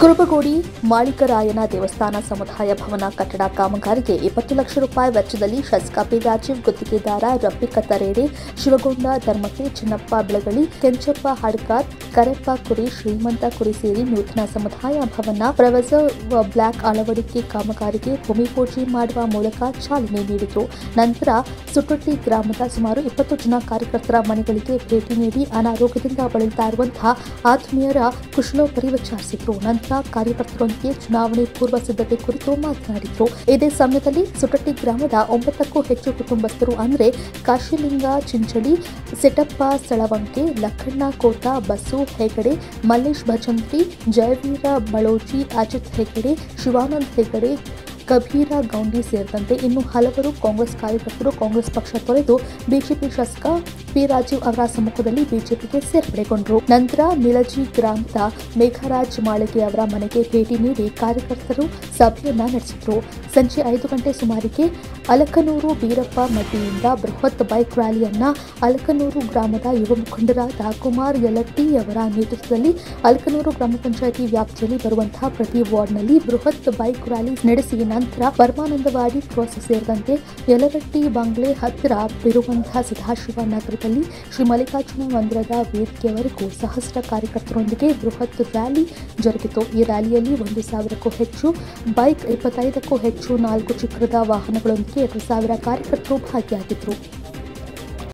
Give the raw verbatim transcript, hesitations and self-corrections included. ಕುರಬಗೋಡಿ ಮಾಳಿಗರಾಯನ ದೇವಸ್ಥಾನ ಸಮುದಾಯ ಭವನ ಕಟ್ಟಡ ಕಾಮಗಾರಿಗೆ ಇಪ್ಪತ್ತು ಲಕ್ಷ ರೂಪಾಯಿ ವೆಚ್ಚದಲ್ಲಿ ಶಾಸಕ ಪಿ ರಾಜೀವ ಗುತ್ತಿಗೆದಾರ ರಪ್ಪಿಕತ್ತರೇಡಿ ಶಿವಗೊಂಡ ಧರ್ಮಕ್ಕೆ ಚಿನ್ನಪ್ಪ ಬೆಳಗಳಿ ಕೆಂಚಪ್ಪ ಹಡ್ಕಾರ್ ಕರೆಪ್ಪ ಕುರಿ ಶ್ರೀಮಂತ ಕುರಿ ಸೇರಿ ನೂತನ ಸಮುದಾಯ ಭವನ ಪ್ರವಸವ ಬ್ಲಾಕ್ ಅಳವಡಿಕೆ ಕಾಮಗಾರಿಗೆ ಭೂಮಿ ಪೂಜೆ ಮಾಡುವ ಮೂಲಕ ಚಾಲನೆ ನೀಡಿತು. ನಂತರ ಸುಟ್ಟೊಟ್ಟಿ ಗ್ರಾಮದ ಸುಮಾರು ಇಪ್ಪತ್ತು ಜನ ಕಾರ್ಯಕರ್ತರ ಮನೆಗಳಿಗೆ ಭೇಟಿ ನೀಡಿ ಅನಾರೋಗ್ಯದಿಂದ ಬಳಲುತ್ತಾ ಇರುವಂತಹ ಆತ್ಮೀಯರ ಕುಶಲೋಪರಿ ವಿಚಾರಿಸಿದರು. ಕಾರ್ಯಕರ್ತರೊಂದಿಗೆ ಚುನಾವಣೆ ಪೂರ್ವ ಸಿದ್ಧತೆ ಕುರಿತು ಮಾತನಾಡಿದರು. ಇದೇ ಸಮಯದಲ್ಲಿ ಸುಟಟ್ಟಿ ಗ್ರಾಮದ ಒಂಬತ್ತಕ್ಕೂ ಹೆಚ್ಚು ಕುಟುಂಬಸ್ಥರು ಅಂದರೆ ಕಾಶಿಲಿಂಗ, ಚಿಂಚಳಿ, ಸೆಟಪ್ಪ, ಸಳವಂಕೆ, ಲಕ್ಕಣ್ಣ, ಕೋಟ, ಬಸ್ಸು ಹೆಗಡೆ, ಮಲ್ಲೇಶ್ ಭಜಂತ್ರಿ, ಜಯವೀರ ಮಳೋಜಿ, ಅಜಿತ್ ಹೆಗಡೆ, ಶಿವಾನಂದ್ ಹೆಗಡೆ, ಕಬೀರ ಗೌಂಡಿ ಸೇರಿದಂತೆ ಇನ್ನು ಹಲವರು ಕಾಂಗ್ರೆಸ್ ಕಾರ್ಯಕರ್ತರು ಕಾಂಗ್ರೆಸ್ ಪಕ್ಷ ತೊರೆದು ಬಿಜೆಪಿ ಶಾಸಕ ಪಿ ರಾಜೀವ್ ಅವರ ಸಮ್ಮುಖದಲ್ಲಿ ಬಿಜೆಪಿಗೆ ಸೇರ್ಪಡೆಗೊಂಡರು. ನಂತರ ನಿಲಜಿ ಗ್ರಾಮದ ಮೇಘರಾಜ್ ಮಾಳಿಗೆ ಅವರ ಮನೆಗೆ ಭೇಟಿ ನೀಡಿ ಕಾರ್ಯಕರ್ತರು ಸಭೆಯನ್ನ ನಡೆಸಿದರು. ಸಂಜೆ ಐದು ಗಂಟೆ ಸುಮಾರಿಗೆ ಅಲಕನೂರು ಬೀರಪ್ಪ ಮಠದಿಂದ ಬೃಹತ್ ಬೈಕ್ ರ್ಯಾಲಿಯನ್ನ ಅಲಕನೂರು ಗ್ರಾಮದ ಯುವ ಮುಖಂಡರಾದ ಕುಮಾರ್ ಯಲಟ್ಟಿಯವರ ನೇತೃತ್ವದಲ್ಲಿ ಅಲಕನೂರು ಗ್ರಾಮ ಪಂಚಾಯಿತಿ ವ್ಯಾಪ್ತಿಯಲ್ಲಿ ಬರುವಂತಹ ಪ್ರತಿ ವಾರ್ಡ್ನಲ್ಲಿ ಬೃಹತ್ ಬೈಕ್ ರ್ಯಾಲಿ ನಡೆಸಿ ನಂತರ ಪರಮಾನಂದವಾಡಿ ಕ್ರಾಸ್ ಸೇರಿದಂತೆ ಯಲರಟ್ಟಿ ಬಂಗ್ಲೆ ಹತ್ತಿರ ಇರುವಂತಹ ಸದಾಶಿವ ನಗರದಲ್ಲಿ ಶ್ರೀ ಮಲ್ಲಿಕಾರ್ಜುನ ಮಂದಿರದ ವೇದಿಕೆಯವರೆಗೂ ಸಹಸ್ರ ಕಾರ್ಯಕರ್ತರೊಂದಿಗೆ ಬೃಹತ್ ರ್ಯಾಲಿ ಜರುಗಿತು. ಈ ರ್ಯಾಲಿಯಲ್ಲಿ ಒಂದು ಸಾವಿರಕ್ಕೂ ಹೆಚ್ಚು ಬೈಕ್, ಇಪ್ಪತ್ತೈದಕ್ಕೂ ಹೆಚ್ಚು ನಾಲ್ಕು ಚಕ್ರದ ವಾಹನಗಳೊಂದಿಗೆ ಎರಡು ಸಾವಿರ ಕಾರ್ಯಕರ್ತರು ಭಾಗಿಯಾಗಿದ್ದರು.